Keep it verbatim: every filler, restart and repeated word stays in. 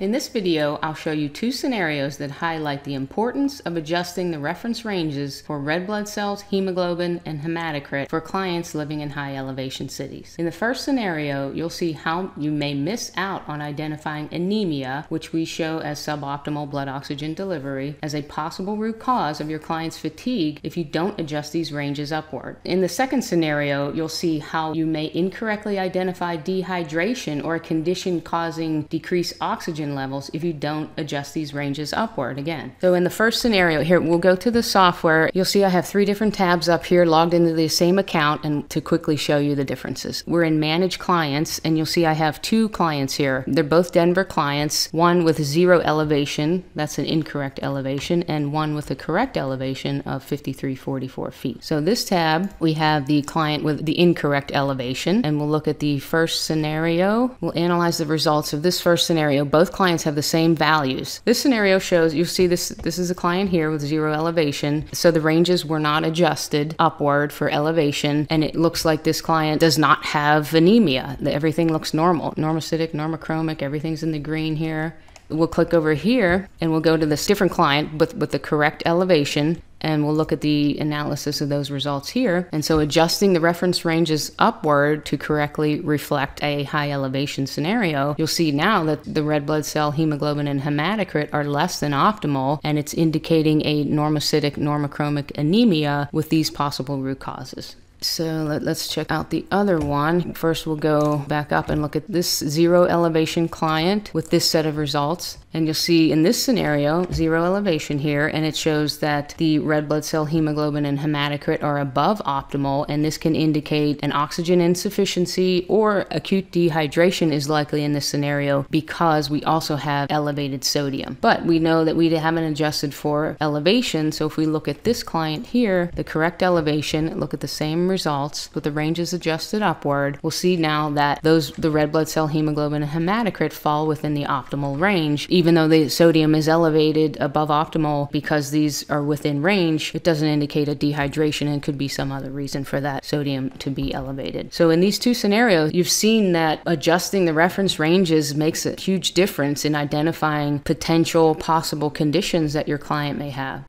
In this video, I'll show you two scenarios that highlight the importance of adjusting the reference ranges for red blood cells, hemoglobin, and hematocrit for clients living in high elevation cities. In the first scenario, you'll see how you may miss out on identifying anemia, which we show as suboptimal blood oxygen delivery, as a possible root cause of your client's fatigue if you don't adjust these ranges upward. In the second scenario, you'll see how you may incorrectly identify dehydration or a condition causing decreased oxygen levels if you don't adjust these ranges upward again. So in the first scenario here, we'll go to the software. You'll see I have three different tabs up here logged into the same account, and to quickly show you the differences. We're in Manage Clients, and you'll see I have two clients here. They're both Denver clients, one with zero elevation, that's an incorrect elevation, and one with a correct elevation of fifty-three forty-four feet. So this tab, we have the client with the incorrect elevation, and we'll look at the first scenario. We'll analyze the results of this first scenario. Both clients have the same values. This scenario shows, you'll see this, this is a client here with zero elevation, so the ranges were not adjusted upward for elevation, and it looks like this client does not have anemia. Everything looks normal. Normocytic, normochromic, everything's in the green here. We'll click over here, and we'll go to this different client with, with the correct elevation, and we'll look at the analysis of those results here. And so adjusting the reference ranges upward to correctly reflect a high elevation scenario, you'll see now that the red blood cell, hemoglobin, and hematocrit are less than optimal, and it's indicating a normocytic, normochromic anemia with these possible root causes. So let, let's check out the other one. First, we'll go back up and look at this zero elevation client with this set of results. And you'll see in this scenario, zero elevation here, and it shows that the red blood cell, hemoglobin, and hematocrit are above optimal, and this can indicate an oxygen insufficiency or acute dehydration is likely in this scenario because we also have elevated sodium. But we know that we haven't adjusted for elevation, so if we look at this client here, the correct elevation, look at the same results with the ranges adjusted upward, we'll see now that those the red blood cell, hemoglobin, and hematocrit fall within the optimal range. Even though the sodium is elevated above optimal, because these are within range, it doesn't indicate a dehydration and could be some other reason for that sodium to be elevated. So in these two scenarios, you've seen that adjusting the reference ranges makes a huge difference in identifying potential possible conditions that your client may have.